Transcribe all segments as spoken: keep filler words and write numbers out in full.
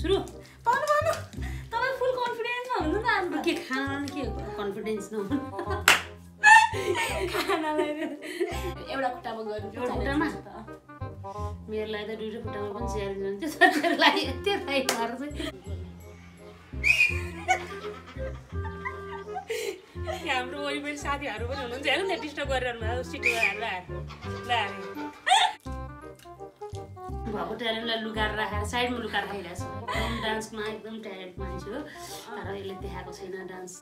सुरु पाउनु पाउनु तपाई फुल कन्फिडेन्समा हुनु न अनि के खाना के कन्फिडेन्स न खानालाई एउटा खुट्टामा गर्नु एउटा खुट्टामा मेरो लागि त दुईटा खुट्टामा पनि स्याहार दिन्छ त्यसको लागि त्यो थाइ गर्छ हाम्रो वरिपरि साथीहरु पनि हुनुहुन्छ हैन नि डिस्टर्ब गरिरहनु भयो सिटीमा हाल्ला भएको ट्यालेन्टलाई लुकाएर राखेर साइडमा लुकाएर राखिरहेको छु। एकदम डान्समा एकदम ट्यालेन्ट मान्छे हो तर यसले देखाएको छैन डान्स।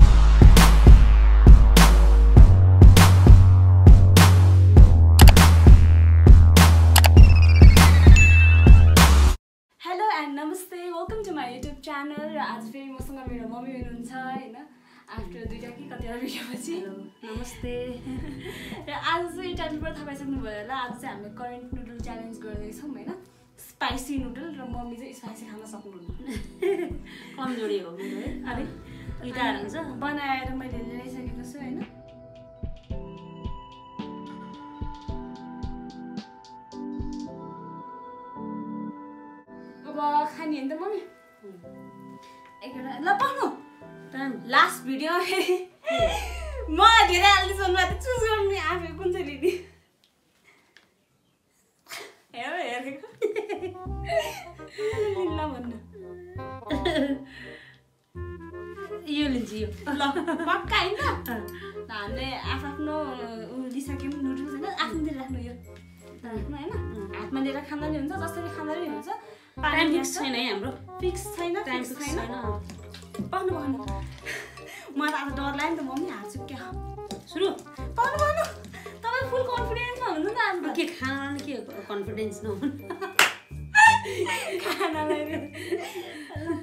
हेलो एन्ड नमस्ते, welcome to my YouTube channel. र आज फेरि मसँग मेरो मम्मी हुनुहुन्छ हैन, आफ्टर दुईटा कि कतिवटा भिडियोपछि। नमस्ते। र आज चाहिँ टाइम थाहा पाइसक्नु भयो होला। आज चाहिँ हामी करेन्ट नुडल च्यालेन्ज गर्दैछौँ हैन, स्पाइसी नुडल। र मम्मी चाहिँ स्पाइसी खान सक्नुहुन्न, कमजोरी हो मेरो है। अनि उल्टा हुन्छ बनाएर मैले ल्याइसकेको छु हैन। अब खाने हो नि त मम्मी एकवटा ल पाउनु टाइम लास्ट भिडियो म धेरै अहिलेसम्म त चुज गर्ने आफै कुन चाहिँ लिने यो लिन्छ यो ल पक्का हैन। हामीले आफआफ्नो लिइसक्यौँ नुडल्स हैन, आफ्नो दिएर राख्नु यो राख्नु हैन। हातमा लिएर खाँदा नि हुन्छ, जसरी खाँदा नि हुन्छ। टाइम फिक्स छैन है हाम्रो, फिक्स छैन टाइम फिक्स छैन। पाउनु पाउनु मलाई आज डर लाग्यो नि त मम्मी, हात सुक्क्या सुरु पाउनु पाउनु तपाईँ फुल कन्फिडेन्समा हुनु न अनि के खाना नि के कन्फिडेन्स नहुनु खानालाई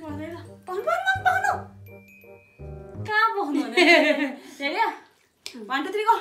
पाउनु पाउनु पाउनु कहाँ पाउनु हेऱ्यो वान टू थ्री गो।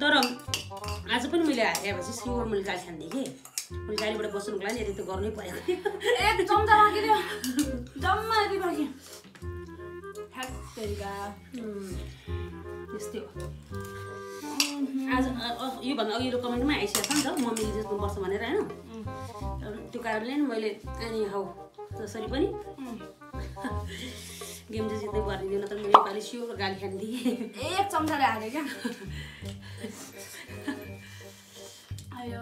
तर आज पनि मैले हारेपछि सिउर मैले काली खान्थेँ कि मैले कालीबाट बस्नुको लागि यति त गर्नै पर्यो। एक चम्चा राखिदियो जम्मा यति राखेँ ठ्याक्कै त्यस्तै हो। आज योभन्दा अघिल्लो कमेन्टमा आइसकेको छ नि त मम्मीले जित्नुपर्छ भनेर होइन, त्यो कारणले नि मैले अनि हौ जसरी पनि गेम चाहिँ जित्दै पर्ने थियो, नत्र मैले योपालि सिउर गाली खान्थेँ। एक चम्चाले हालेँ क्या आयो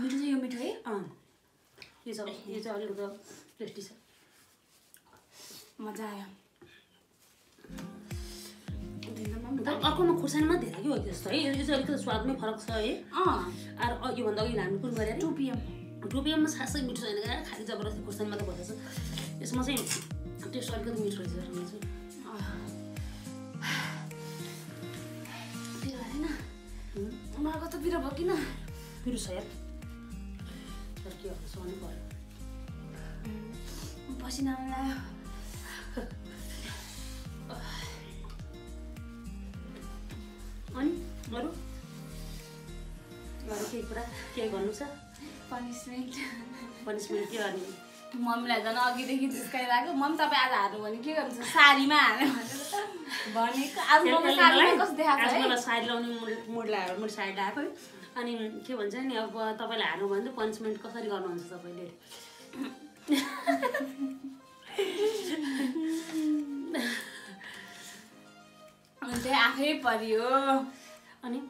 मिठो चाहिँ यो मिठो है। अँ यो सबै यो चाहिँ अलिकति टेस्टी छ, मजा आयो। अर्को म खुर्सानीमा धेरै हो त्यस्तो है, यो चाहिँ अलिकति स्वादमै फरक छ है। अँ अरू योभन्दा अघि हामी कुन गरेर टु पिएम टु पिएममा सासै मिठो छैन क्या, खालि जबरजस्ती खुर्सानीमा त भइरहेको छ। यसमा चाहिँ टेस्ट अलिकति मिठो रहेछ। बिरुवा होइन उनीहरूको त बिरुवा भयो किन बिरुवा छ यार Perché ho bisogno di un po' si namla. Ani, baru, baru kayak pernah kayak ganu sa? Punishment. Punishment kayak ani. Mom lagi na agi dekhi jiska lagi, mom tapi ada anu ani kayak ganu sari mana? Bani ka, as mom sari mana kos deha sa? As mom sari lawan mud lah, mud sari lah. Ani kayak banca ni ab tapi lah anu bantu punishment kos sari ganu ansa tapi deh. Ante akhir padi oh, ani,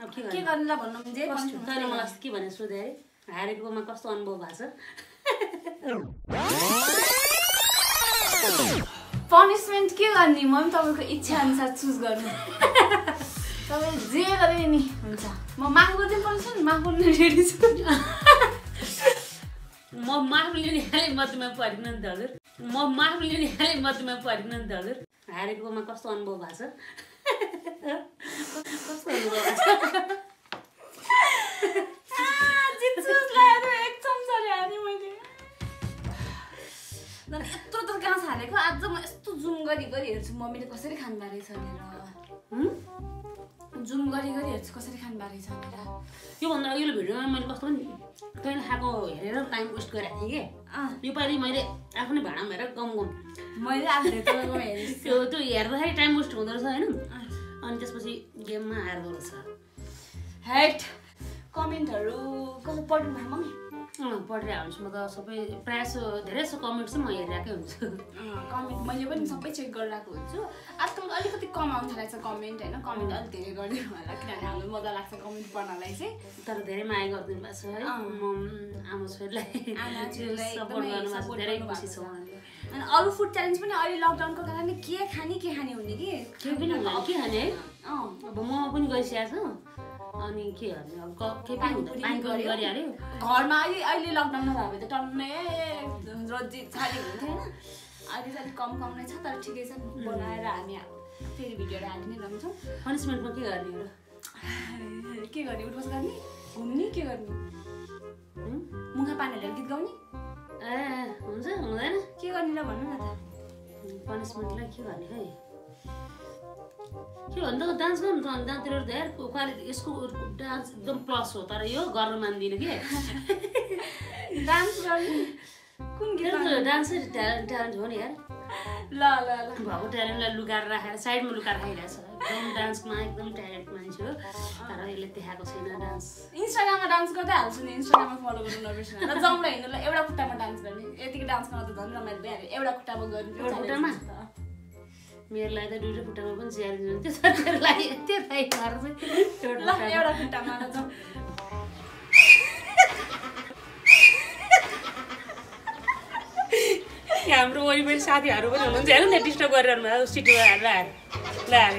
apa yang kan lah benda mungkin, tapi malah skip benda sudah, hari itu memang kos tuan bawa bahasa. Punishment kira ni, mami tahu ke ikhlas saat susah ni, tapi dia kali ni, macam, mama aku tu punishment, mama aku ni ready sudah, mama aku ni hari mati mami parinan dollar, mama aku ni hari mati mami parinan dollar. Hari itu memang kos tuan bawa bahasa. Kos tuan bawa bahasa. Ah, jitus lah itu eksom saja ni mungkin. Dan itu terkena sahaja. Kalau ada macam itu zoom gari gari, semua mami kos seri kan bari sahaja. Hmm? Zoom gari gari, kos seri kan bari sahaja. Yo bandar lagi lebih ramai mami kos tuan. Kau yang hago, yang dalam time waste kerja ni ke? Ah, yo paling mami aku ni barang mereka gom gom. मैले आफै त मैले त्यो त्यो हेर्दाखेरि time West हुँदो रहेछ हैन अनि त्यसपछि गेममा हार्दो रहेछ हेट कमेन्टहरु कसले पढ्नु भयो मम्मी अँ पढेर आउँछु म त सबै प्रायसो धेरै सो कमेन्ट चाहिँ म हेरिराकै हुन्छु अँ कमेन्ट मैले पनि सबै चेक गरिराको हुन्छु आजकल अलिकति कम आउन थालेछ कमेन्ट हैन कमेन्ट अलि धेरै गर्दिनु होला किनभने हामीलाई मजा लाग्छ कमेन्ट पढ्नलाई चाहिँ तर धेरै माया गर्दिनु भएको छ है म आमा छोरीलाई आमा छोरीलाई सपोर्ट गर्नमा धेरै खुसी छु अनि अरु फुड च्यालेन्ज पनि अहिले लकडाउनको कारणले के खाने के खाने हुने कि के पनि होला के खाने अँ अब म पनि गइसकेको छु अनि के गर्ने अब के पनि हुँदैन पानी गरि गरिहाले घरमा अहिले अहिले लकडाउन नभए भने त टन्नै रजी खाली हुन्थ्यो हैन अहिले चाहिँ कम कम नै छ तर ठिकै छ बनाएर हामी फेरि भिडियो हाल्ने लगाउँछौँ पनिशमेन्टमा के गर्ने र के गर्ने उठबस गर्ने घुम्ने के गर्ने मुखा पानीले गीत गाउने ए हुन्छ हुँदैन के गर्ने ल भन्नु न त पनिशमेन्टलाई के गर्ने है क्यों अंदर डांस करने तो अंदर तेरे उधर उखाड़ इसको डांस दम प्लस होता रही हो गार्डन मंदी ने क्या डांस करने कौन कितना तो डांस से टैलेंट टैलेंट होने यार ला ला ला बाबू टैलेंट ला लुकार रहा है साइड में लुकार है इलाज एकदम डांस में एकदम टैलेंट में जो तारा ये लेते हैं कुछ ना डांस इंस्टाग्राम में डांस करते हैं उसने इंस्टाग्राम में फॉलो करना भी शुरू ना जम रही ना एवढा कुट्टा में डांस करने ये तीन डांस करना तो धन रमेश बेर एवढा कुट्टा में करने मेरे लाये तो दूसरे फुटा में बन जाएगा जो तो सर तेरे लाये तेरे लाये मार से छोड़ ला ये वाला फुटा मारा तो क्या हम रोज़ मेरे साथ यारों को नमन जाएगा ना डिस्टर्ब कर रहा है मैं उसी टूर आया लायर लायर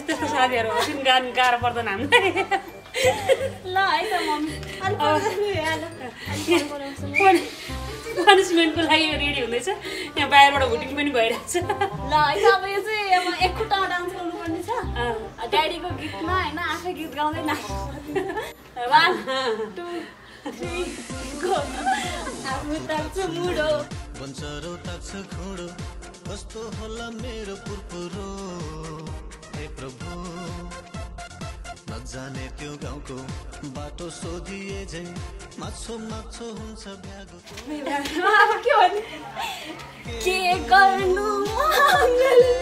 इस तरह साथ यारों उसी गान गार पर तो नाम लाये तो मम्मी अल्प पनिशमेन्टको लागि रेडी हुँदैछ यहाँ बाहिरबाट भुटिङ पनि भइरहेछ ल है अब यो चाहिँ अब एकखुट्टामा डान्स गर्नु पर्ने छ ड्याडीको गीतमा हैन आफै गीत गाउँदै नाच्छ एक दुई तीन गो आफु ताक्छ मुडो बन्सरो ताक्छ घोडो कस्तो होला मेरो पुरपुरो हे प्रभु नजाने त्यो गाउँको बाटो सोधिए झै माछो माछो हुन्छ भ्यागो मेरो के हो के गर्नु मङ्गली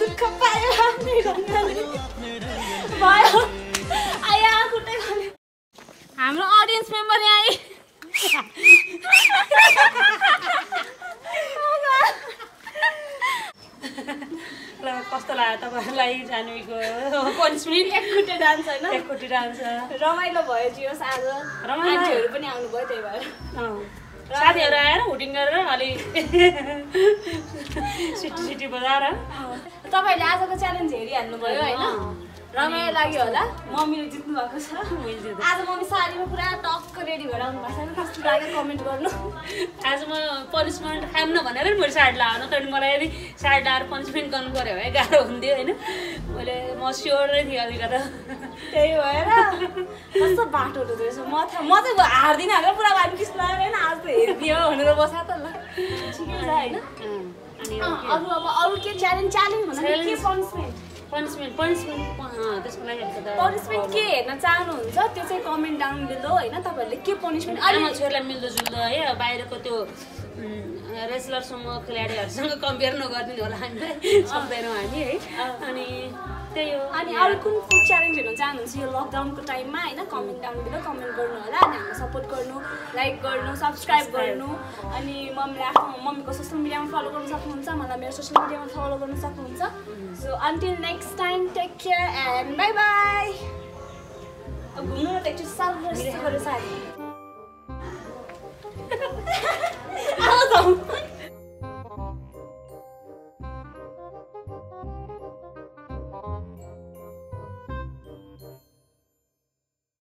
दुःख पायो हामी गर्नु भयो आया कुटे गर्ने हाम्रो ऑडियन्स मेम्बर आइ ल कस्तो लाग्यो तपाईहरुलाई जानुको पनिशमेन्ट एकखुट्टे डान्स हैन एकखुट्टे डान्स रमाइलो भयो जियोस आज रमाइलोहरु पनि आउनु भयो त्यही भएर अ साथीहरु आएर हुटिङ गरेर अलि सिटी सिटी बजार तपाईहरुले आजको च्यालेन्ज हेरिहाल्नु भयो हैन रमाइलो लाग्यो होला मम्मीले जित्नु भएको छ आज मम्मी सारीमा पुरा टक्क रेडी भएर आउनु भएको छ कस्तो लाग्यो कमेन्ट गर्नु आज म पनिशमेन्ट खाम न भनेर मैले साडी लाउन तर मलाई यदि साडी लाएर पनिशमेन्ट गर्नु पर्यो भने गाह्रो हुन्थ्यो हैन मैले म स्योरै थिएँ अलिकता त्यही भएर कस्तो बाटो हुँदो रहेछ म त म त हार्दिन हालेर पुरा गाडी किस्ला हैन आज त हेर्दियो भनेर बसा त ल ठीक छ हैन अनि अरु अब अरु के च्यालेन्ज च्यालेन्ज भन्दा के पनिशमेन्ट पनिशमेन्ट पनिशमेन्ट अ त्यसको लागि त पनिशमेन्ट के हेर्न चाहनुहुन्छ त्यो चाहिँ कमेन्ट डाउन बिलो हैन तपाईहरुले के पनिशमेन्ट अनि छोरीलाई मिल्दो जुल्दो है बाहिरको त्यो रेसलर समूह खेलाडीहरुसँग कम्पेयर नगर्दिनु होला हामी सक्दैनौ हामी है अनि त्यही हो अनि अरु कुन फुड च्यालेन्ज हेर्न चाहनुहुन्छ यो लकडाउनको टाइममा हैन कमेन्ट डाउन बिलो कमेन्ट गर्नु होला अनि हामीलाई सपोर्ट गर्नु लाइक गर्नु सब्स्क्राइब गर्नु अनि मम्मीले आफ्नो मम्मीको सोशल मिडियामा फलो गर्न सक्नुहुन्छ मलाई मेरो सोशल मिडियामा फलो गर्न सक्नुहुन्छ so until next time take care and bye bye अब घुम्नु टेक टु साल रेस्ट गरेर साथी